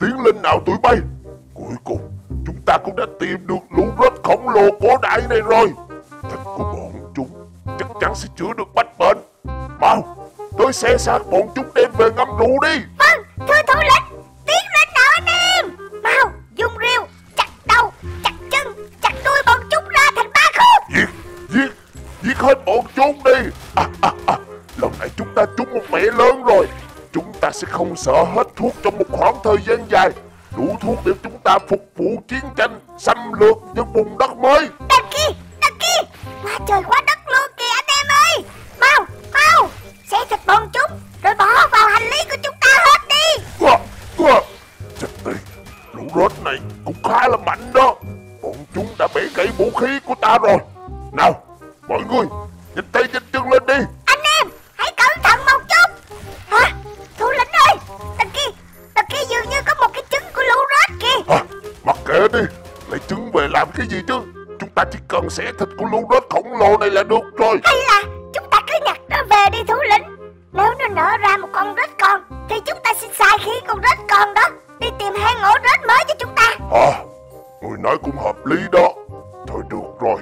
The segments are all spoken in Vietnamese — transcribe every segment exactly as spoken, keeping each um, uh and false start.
Tiến linh nào tụi bay, cuối cùng chúng ta cũng đã tìm được lũ rết khổng lồ cổ đại này rồi. Thịt của bọn chúng chắc chắn sẽ chữa được bách bệnh. Mau, tôi xe xác bọn chúng đem về ngâm rượu đi. Vâng, thưa thủ lĩnh. Tiến lên nào anh em. Mau, dùng rìu chặt đầu, chặt chân, chặt đuôi bọn chúng ra thành ba khúc. Giết, giết, giết hết bọn chúng đi. à, à, à. Lần này chúng ta trúng một mẻ lớn rồi. Chúng ta sẽ không sợ hết thuốc trong một khoảng thời gian dài. Đủ thuốc để chúng ta phục vụ chiến tranh, xâm lược những vùng đất mới. Đằng kia, đằng kia, quá trời quá đất luôn kìa anh em ơi. Mau, mau, xé thịt bọn chúng rồi bỏ vào hành lý của chúng ta hết đi. Quá, quá, chết tiệt, lũ rết này cũng khá là mạnh đó. Bọn chúng đã bẻ gãy vũ khí của ta rồi. Nào, mọi người, nhanh tay nhanh chân lên đi. Anh em, hãy cẩn thận một chút. Hả, thủ lĩnh ơi, đằng kia, đằng kia dường như có một cái trứng của lũ rết kìa. Hả, mặc kệ đi, lấy trứng về làm cái gì chứ. Chúng ta chỉ cần xẻ thịt của lũ rết khổng lồ này là được rồi. Hay là chúng ta cứ nhặt nó về đi thủ lĩnh. Nếu nó nở ra một con rết con thì chúng ta sẽ sai khi con rết con đó đi tìm hang ổ rết mới cho chúng ta. À, người nói cũng hợp lý đó. Thôi được rồi,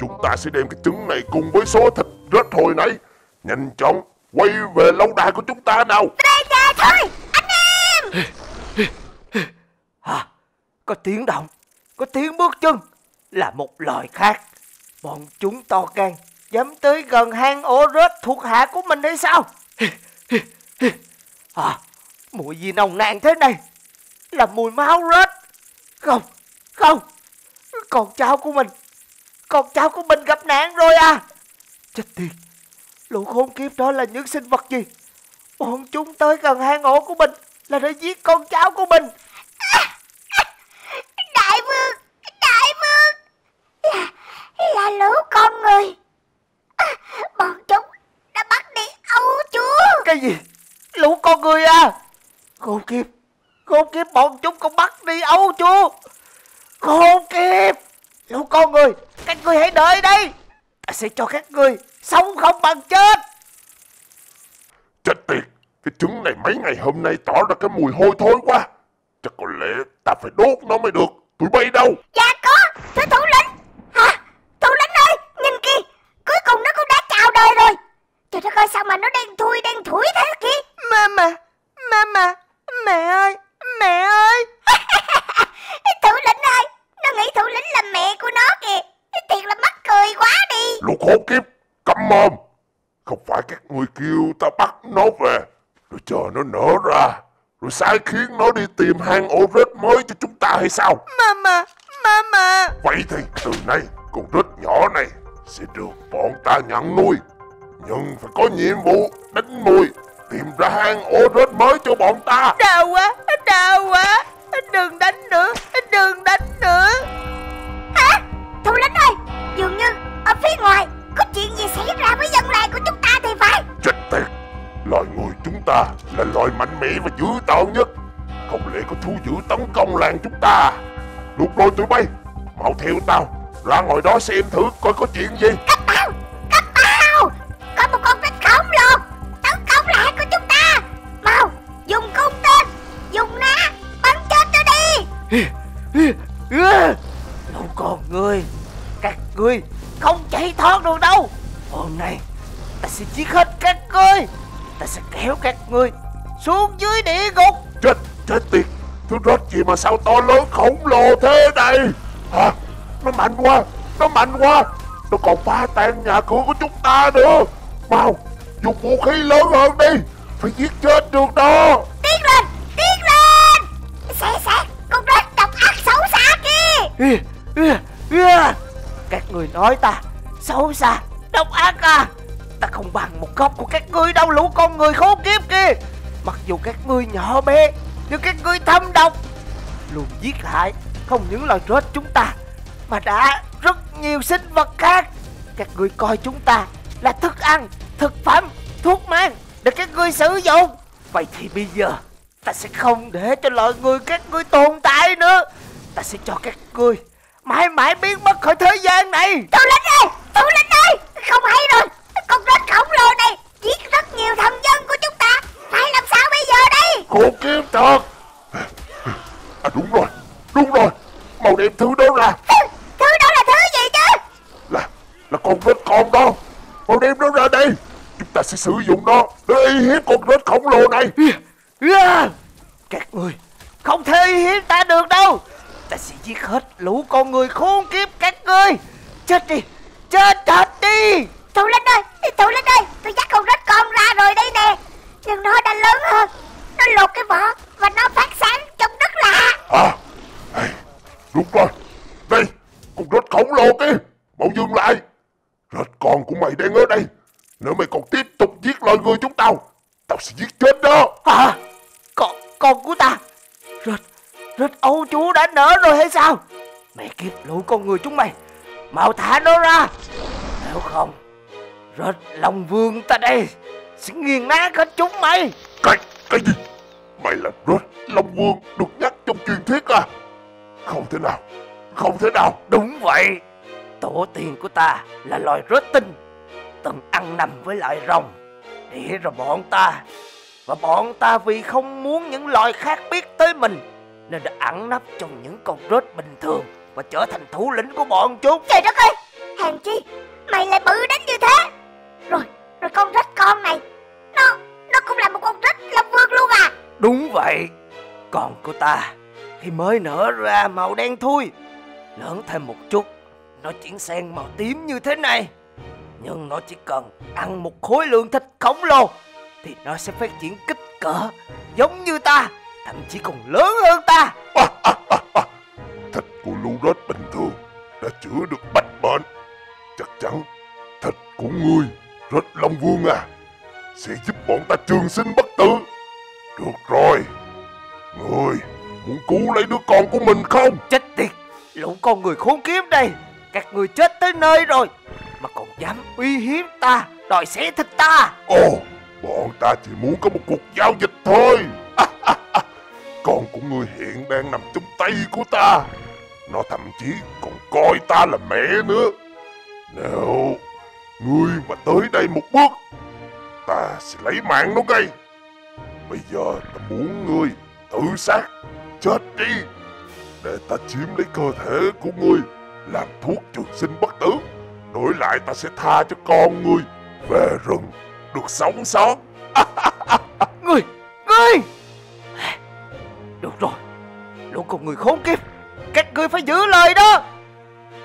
chúng ta sẽ đem cái trứng này cùng với số thịt rết hồi nãy nhanh chóng quay về lâu đài của chúng ta nào. Đây ra thôi anh em. Hả, có tiếng động, có tiếng bước chân. Là một loài khác. Bọn chúng to gan dám tới gần hang ổ rết thuộc hạ của mình hay sao? À, mùi gì nồng nàn thế này? Là mùi máu rết. Không, không, con cháu của mình, con cháu của mình gặp nạn rồi à. Chết tiệt, lũ khốn kiếp đó là những sinh vật gì? Bọn chúng tới gần hang ổ của mình là để giết con cháu của mình. Đại vương, đại vương, là, là lũ con người. Bọn chúng đã bắt đi Âu Chúa. Cái gì? Lũ con người à? Khốn kiếp, khốn kiếp, bọn chúng cũng bắt đi Âu Chúa. Khốn kiếp, lũ con người, các ngươi hãy đợi đây. Ta sẽ cho các ngươi sống không bằng chết. Chết tiệt, cái trứng này mấy ngày hôm nay tỏ ra cái mùi hôi thối quá. Chắc có lẽ ta phải đốt nó mới được. Tụi bay đâu? Dạ có, thưa thủ lĩnh. Hả, thủ lĩnh ơi, nhìn kìa, cuối cùng nó cũng đã chào đời rồi. Trời đất ơi, sao mà nó đen thui đen thủi thế kìa. Mama, mama, mẹ ơi, mẹ ơi. Thủ lĩnh ơi, nó nghĩ thủ lĩnh là mẹ của nó kìa. Thiệt là mắc cười quá đi. Lũ khốn kiếp, câm mồm. Không phải các người kêu ta bắt nó về rồi chờ nó nở ra rồi sai khiến nó đi tìm hang ổ rết mới cho chúng ta hay sao? Mama, mama. Vậy thì từ nay con rết nhỏ này sẽ được bọn ta nhận nuôi, nhưng phải có nhiệm vụ đánh mồi tìm ra hang ổ rết mới cho bọn ta. Đau quá, đau quá, đừng đánh nữa, đừng đánh nữa. Hả, thủ lĩnh ơi, dường như ở phía ngoài có chuyện gì xảy ra với dân làng của chúng ta thì phải. Chết tiệt, loài người chúng ta là loài mạnh mẽ và dữ tợn nhất. Không lẽ có thú dữ tấn công làng chúng ta? Được rồi tụi bay, mau theo tao ra ngoài đó xem thử coi có chuyện gì. Các tao, các tao, có một con rết khổng lồ tấn công lại của chúng ta. Mau dùng cung tên, dùng ná bắn chết nó đi. Lũ con người, các ngươi không chạy thoát được đâu. Hôm nay ta sẽ giết hết các ngươi, ta sẽ kéo các ngươi xuống dưới địa ngục. Chết, chết tiệt, thứ rết gì mà sao to lớn khổng lồ thế này? Hả, nó mạnh quá, nó mạnh quá, nó còn phá tan nhà cửa của chúng ta nữa. Mau dùng vũ khí lớn hơn đi, phải giết chết được đó. Tiến lên, tiến lên, xé xác con rết độc ác xấu xa kia. Các người nói ta xấu xa độc ác à? Ta không bằng một góc của các ngươi đâu, lũ con người khốn kiếp kia. Mặc dù các ngươi nhỏ bé nhưng các ngươi thâm độc, luôn giết hại không những loài rết chúng ta mà đã rất nhiều sinh vật khác. Các ngươi coi chúng ta là thức ăn, thực phẩm, thuốc men để các ngươi sử dụng. Vậy thì bây giờ ta sẽ không để cho loài người các ngươi tồn tại nữa. Ta sẽ cho các ngươi mãi mãi biến mất khỏi thế gian này. Thủ lĩnh ơi, thủ lĩnh ơi, không hay rồi, con rết khổng lồ này giết rất nhiều thần dân của chúng ta. Phải làm sao bây giờ đây? Khổ kiếm thật. À đúng rồi, đúng rồi. Màu đen thứ đó là... Ừ, thứ đó là thứ gì chứ? Là... là con rết con đó. Màu đen nó ra đây. Chúng ta sẽ sử dụng nó để y hiếp con rết khổng lồ này. Các người không thể y hiếp ta được đâu. Ta sẽ giết hết lũ con người khốn kiếp các ngươi. Chết đi, chết thật đi. Tụi Linh ơi, tụi Linh ơi, tôi dắt con rết con ra rồi đây nè. Nhưng nó đã lớn hơn. Nó lột cái vỏ và nó phát sáng trông rất lạ. À, hey, đúng rồi. Đây, con rết khổng lồ kia. Màu dừng lại. Rết con của mày đang ở đây. Nếu mày còn tiếp tục giết loài người chúng tao, tao sẽ giết chết đó. À, con, con của ta. Rết, rết ấu chúa đã nở rồi hay sao? Mày kịp lũ con người chúng mày. Mau thả nó ra. Nếu không, Rết Long Vương ta đây sẽ nghiền nát hết chúng mày. Cái, cái gì? Mày là Rết Long Vương được nhắc trong truyền thuyết à? Không thể nào, không thể nào. Đúng vậy. Tổ tiên của ta là loài rết tinh, từng ăn nằm với loài rồng. Để rồi bọn ta, và bọn ta vì không muốn những loài khác biết tới mình, nên đã ẩn nấp trong những con rết bình thường và trở thành thủ lĩnh của bọn chúng. Trời đất ơi, hèn chi mày lại bự đến như thế. Rồi, rồi con rết con này, Nó, nó cũng là một con rết Long Vương luôn à? Đúng vậy. Con của ta khi mới nở ra màu đen thui. Lớn thêm một chút, nó chuyển sang màu tím như thế này. Nhưng nó chỉ cần ăn một khối lượng thịt khổng lồ thì nó sẽ phát triển kích cỡ giống như ta, thậm chí còn lớn hơn ta. À, à, à, à. Thịt của lũ rết bình thường đã chữa được bạch bệnh. Chắc chắn thịt của ngươi, Rết Long Vương à, sẽ giúp bọn ta trường sinh bất tử. Được rồi, ngươi muốn cứu lấy đứa con của mình không? Chết tiệt, lũ con người khốn kiếp đây. Các người chết tới nơi rồi mà còn dám uy hiếp ta, đòi xẻ thịt ta. Ồ, bọn ta chỉ muốn có một cuộc giao dịch thôi. À, à, à. Con của ngươi hiện đang nằm trong tay của ta. Nó thậm chí còn coi ta là mẹ nữa. Nếu ngươi mà tới đây một bước, ta sẽ lấy mạng nó ngay. Bây giờ ta muốn ngươi tự sát, chết đi, để ta chiếm lấy cơ thể của ngươi làm thuốc trường sinh bất tử. Đổi lại ta sẽ tha cho con ngươi về rừng được sống sót. Ngươi, ngươi. Được rồi, lũ con người khốn kiếp, các ngươi phải giữ lời đó.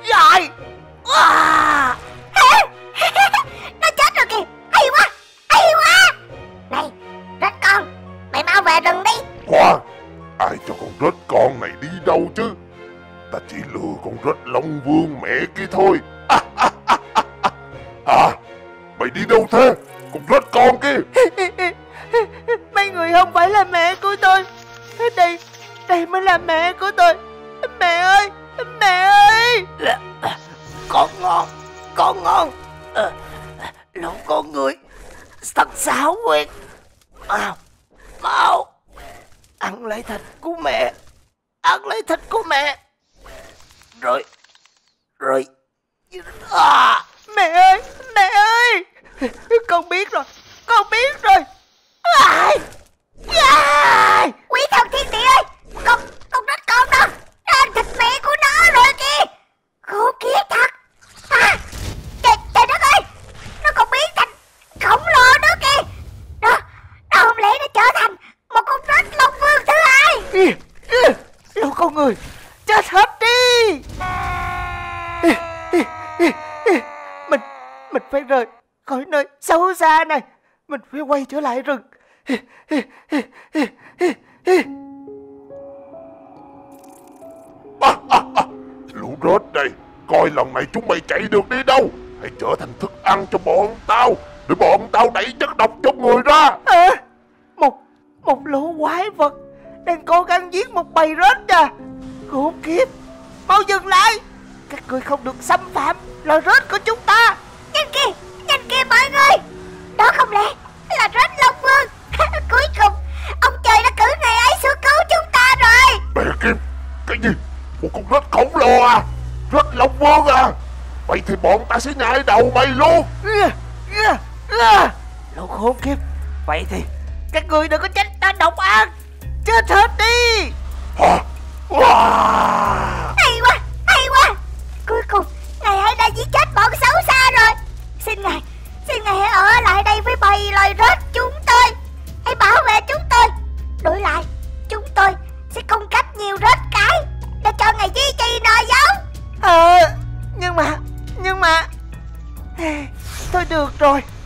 Dạy. Wow. Nó chết rồi kìa. Hay quá, hay quá. Này, rết con, mày mau về rừng đi. Khoan, ai cho con rết con này đi đâu chứ? Ta chỉ lừa con rết Long Vương mẹ kia thôi. À, à, à, à, à. À, mày đi đâu thế? Con rết con kia. Mấy người không phải là mẹ của tôi. Đây, đây mới là mẹ của tôi. Mẹ ơi, mẹ ơi. Con ngon, con ngon. À, lũ con người thật xảo quyệt. Mau, mau, ăn lấy thịt của mẹ. Ăn lấy thịt của mẹ. Rồi, rồi. À, mẹ ơi, mẹ ơi. Con biết rồi, con biết rồi. À, à. Quý thần thiên địa ơi, con, con rết con đó, nó ăn thịt mẹ của nó rồi kìa. Khổ kiếp thật. À, trời, trời đất ơi, nó còn biến thành khổng lồ nữa kìa. Nó, nó không lẽ nó trở thành một con rết Long Vương thứ hai? Lũ con người chết hết đi. Mình, mình phải rời khỏi nơi xấu xa này. Mình phải quay trở lại rừng. À, à, à. Lũ rết đây, coi lần này chúng mày chạy được đi đâu. Hãy trở thành thức ăn cho bọn tao, để bọn tao đẩy chất độc trong người ra. À, một, một lũ quái vật đang cố gắng giết một bầy rết à. Khốn kiếp, mau dừng lại. Các người không được xâm phạm loài rết của chúng ta. Nhìn kìa, nhìn kìa mọi người. Đó không lẽ là rết Long Vương? Cuối cùng ông trời đã cử ngày ấy xuống cứu chúng ta rồi. Mẹ kiếp, cái gì? Một con rết khổng lồ à? Rết Long Vương à? Vậy thì bọn ta sẽ nhảy đầu mày luôn. Lũ khốn kiếp. Vậy thì các người đừng có trách ta độc ác, chết hết đi. Hay quá, hay quá. Cuối cùng ngài hãy đã giết chết bọn xấu xa rồi. Xin ngài, xin ngài hãy ở lại đây với bầy loài rết chúng tôi. Hãy bảo vệ chúng tôi. Đổi lại, chúng tôi sẽ cung cấp nhiều rết cái để cho ngài duy trì nòi giống. Ờ, nhưng mà, nhưng mà thôi được rồi.